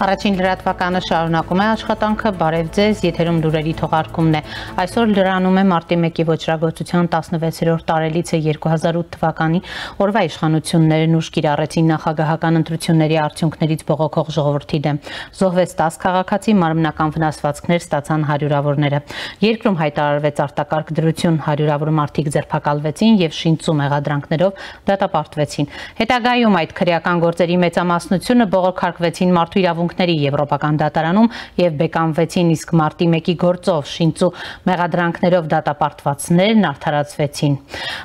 Առաջին լրատվականը շարունակում է աշխատանքը, բարև ձեզ, եթերում լուրերի թողարկումն է։ Այսօր լրանում է մարտի 1-ի ոճրագործության 16-րդ տարելիցը 2008 թվականի օրվա իշխանություններն ուշ կիրառեցին նախագահական ընտրությունների արդյունքներից բողոքող ժողովրդի դեմ։ Զոհվեց 10 քաղաքացի, մարմնական վնասվածքներ ստացան հարյուրավորները։ Երկրում հայտարարվեց արտակարգ դրություն, հարյուրավոր մարդիկ ձերբակալվեցին եւ շինծու մեղադրանքներով դատապարտվեցին։ Հետագայում այդ քրեական գործերի մեծամասնությունը բողոքարկվեցին մարդու իրավունքների եվրոպական դատարանում եւ բեկամվեցին, իսկ մարտի 1-ի գործով շինծու մեղադրանքներով դատապարտվածներն արդարացվեցին։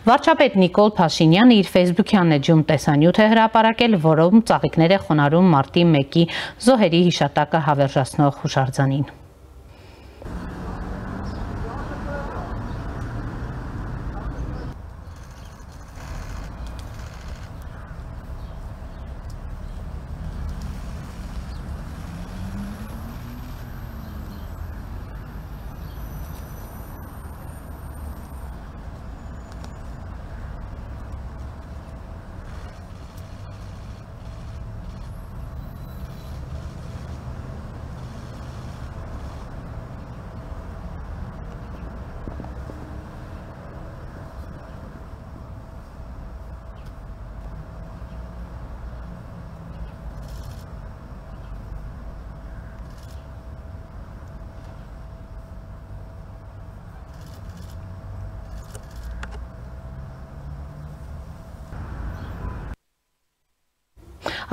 Վարչապետ Նիկոլ Փաշինյանը իր Facebook-յան էջում տեսանյութ է հրապարակել, որում ծաղիկներ է խոնարհում մարտի 1-ի զոհերի հիշատակը հավերժացնող հուշարձանին։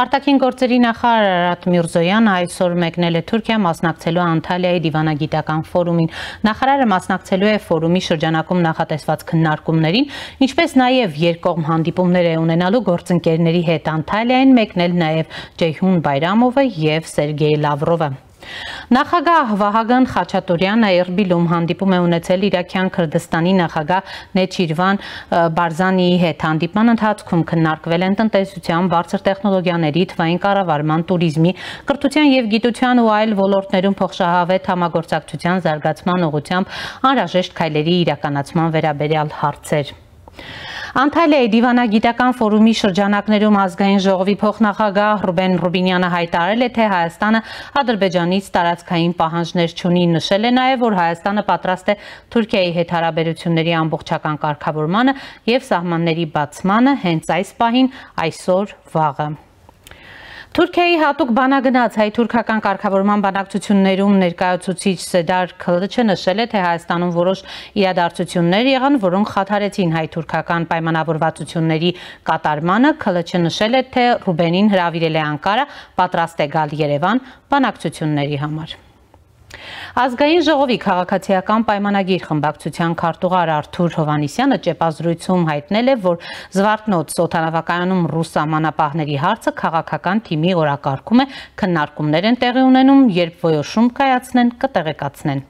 Արտաքին գործերի նախարար Արարատ Միրզոյանը այսօր մեկնել է Թուրքիա մասնակցելու Անտալիայի դիվանագիտական ֆորումին։ Նախարարը մասնակցելու է ֆորումի շրջանակում նախատեսված քննարկումներին, ինչպես նաև երկկողմ հանդիպումներ է ունենալու գործընկերների հետ։ Անտալիային մեկնել նաև Ceyhun Bayramova եւ Սերգեյ Լավրովը։ Նախագահ Վահագն Խաչատուրյանը Էրբիլում հանդիպում է ունեցել Իրաքյան Քրդստանի նախագահ Նեչիրվան Բարզանիի հետ։ Հանդիպման ընթացքում քննարկվել են տնտեսության, բարձր տեխնոլոգիաների, թվային կառավարման, туриզմի, կրթության եւ գիտության ու այլ ոլորտներում փոխշահավետ համագործակցության զարգացման ուղղությամբ անհրաժեշտ քայլերի իրականացման վերաբերյալ հարցեր։ Անտալիայի դիվանագիտական ֆորումի շրջանակներում ազգային ժողովի փոխնախագահ Ռուբեն Ռուբինյանը հայտարարել է, թե Հայաստանը Ադրբեջանից տարածքային պահանջներ չունի, նշել է նաև, որ Հայաստանը պատրաստ է Թուրքիայի հետ հարաբերությունների ամբողջական կարգավորմանը եւ սահմանների բացմանը հենց այս պահին, այսօր վաղը։ Թուրքիայի հատուկ բանագնաց հայ-թուրքական կարգավորման բանակցություններում ներկայացուցիչ Սեդար Քլիչը նշել է, թե Հայաստանում որոշ իրադարձություններ եղան, որոնք խաթարեցին հայ-թուրքական պայմանավորվածությունների կատարմանը։ Քլիչը նշել է, թե Ռուբենին հրավիրել է Անկարա, պատրաստ է գալ Երևան բանակցությունների համար։ Ազգային ժողովի քաղաքացիական պայմանագիր խմբակցության քարտուղար Արթուր Հովանիսյանը ճեպազրույցում հայտնել է, որ Զվարթնոց օդանավակայանում ռուս ամանապահների հարցը քաղաքական թիմի օրակարգում է, քննարկումներ են տեղի ունենում, երբ որոշում կայացնեն, կտեղեկացնեն։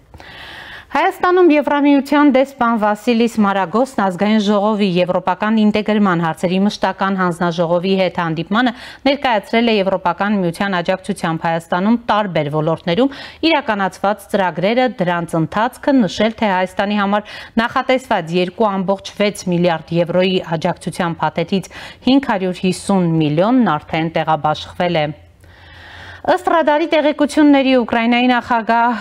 Հայաստանում Եվրամիության դեսպան Վասիլիս Մարագոսն ազգային ժողովի եվրոպական ինտեգրման հարցերի մշտական հանձնաժողովի հետ հանդիպմանը ներկայացրել է Եվրոպական միության աջակցությամբ Հայաստանում տարբեր ոլորտներում իրականացված ծրագրերը, դրանց ընթացքը, նշել, թե Հայաստանի համար նախատեսված 2.6 միլիարդ եվրոյի աջակցության փաթեթից 550 միլիոնն արդեն տեղաբաշխվել է։ Ըստ ռադարի տեղեկությունների Ուկրաինայի նախագահ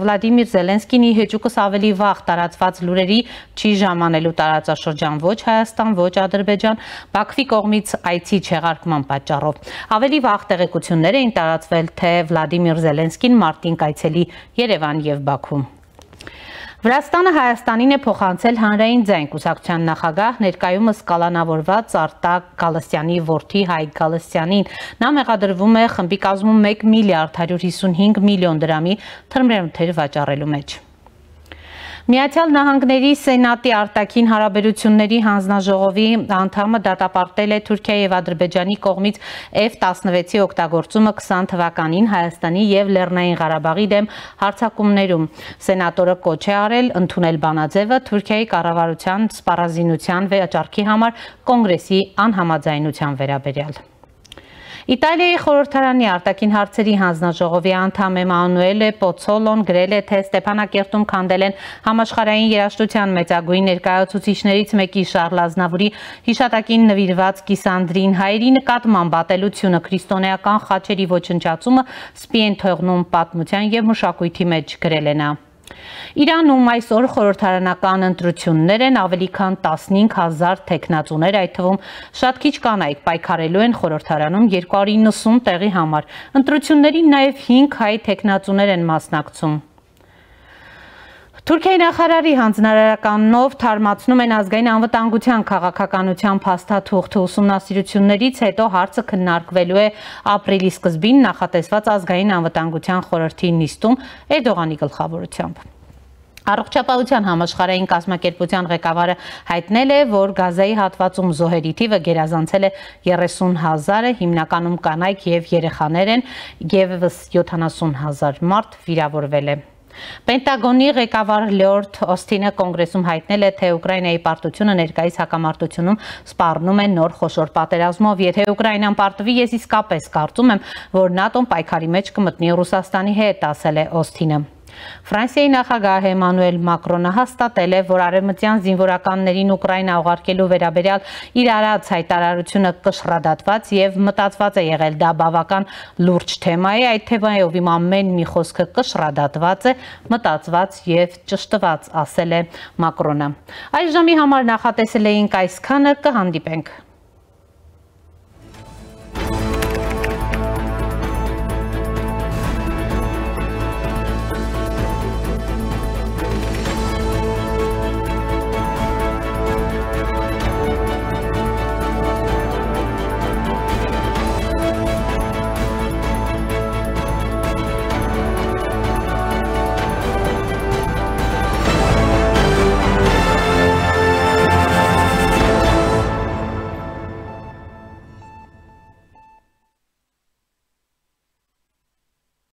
Վլադիմիր Զելենսկին հեճուկս ավելի վաղ տարածված լուրերի չի ժամանելու տարածաշրջան ոչ Հայաստան, ոչ Ադրբեջան, Բաքվի կողմից այցի չեղարկման պատճառով։ Ավելի վաղ տեղեկություններ էին տարածվել, թե Վլադիմիր Զելենսկին մարտին կայցելի Երևան եւ Բաքու։ Վրաստանը Հայաստանին է փոխանցել հանրային ձայն կուսակցության նախագահ ներկայումս կալանավորված Արտակ Գալստյանի որդի Հայկ Գալստյանին։ Նա մեղադրվում է խմբի կազմում 1 միլիարդ 155 միլիոն դրամի թմրամթեր վաճառելու մեջ։ Միացյալ Նահանգների Սենատի արտաքին հարաբերությունների հանձնաժողովի անդամը դատապարտել է Թուրքիայի եւ Ադրբեջանի կողմից F-16-ի օգտագործումը 20 թվականին Հայաստանի եւ Լեռնային Ղարաբաղի դեմ հարձակումներում։ Սենատորը կոչ է արել ընդունել բանաձևը Թուրքիայի կառավարության սպառազինության վեճարքի համար կոնգրեսի անհամաձայնության վերաբերյալ։ Իտալիայի խորհրդարանի արտաքին հարցերի հանձնաժողովի անդամ Էմանուելե Պոցոլոն գրել է, թե Ստեփանակերտում քանդել են համաշխարհային երաժշտության մեծագույն ներկայացուցիչներից մեկի Շարլ Ազնավուրի հիշատակին նվիրված կիսանդրին հայերի նկատմամբ ատելությունը, քրիստոնեական խաչերի ոչնչացումը սպի են թողնում պատմության և մշակույթի մեջ, գրել է նա։ Իրանում այսօր խորհրդարանական ընտրություններ են, ավելի քան 15,000 թեկնածուներ, այդ թվում շատ քիչ կանայք պայքարելու են խորհրդարանում 290 տեղի համար։ Ընտրություններին նաև 5 հայ թեկնածուներ են մասնակցում։ Թուրքիայի նախարարի հանձնարարականով թարմացնում են ազգային անվտանգության քաղաքականության փաստաթուղթը ուսումնասիրություններից հետո հարցը քննարկվելու է ապրիլի սկզբին նախատեսված ազգային անվտանգության խորհրդի նիստում Էրդողանի գլխավորությամբ։ Առողջապահության համաշխարհային կազմակերպության ղեկավարը հայտնել է, որ Գազայի հատվածում զոհերի թիվը գերազանցել է 30,000-ը, հիմնականում կանայք և երեխաներ են, ևս 70,000 մարդ վիրավորվել է։ Պենտագոնի ղեկավար Լյորդ Օստինը կոնգրեսում հայտնել է, թե Ուկրաինայի պարտությունը ներկայիս հակամարտությունում սպառնում է նոր խոշոր պատերազմով։ Եթե Ուկրաինան պարտվի, ես իսկապես կարծում եմ, որ ՆԱՏՕ-ն պայքարի մեջ կմտնի Ռուսաստանի հետ, ասել է Օստինը։ Ֆրանսիայի նախագահ Էմանուել Մակրոնը հաստատել է, որ արևմտյան զինվորականներին Ուկրաինա ուղարկելու վերաբերյալ իր արած հայտարարությունը կշռադատված և մտածված է եղել, դա բավական լուրջ թեմա է, այդ թեմայով իմ ամեն մի խոսքը կշռադատված է, մտածված և ճշտված, ասել է Մակրոնը։ Այս ժամի համար նախատեսել էինք այսքանը, կհանդիպենք։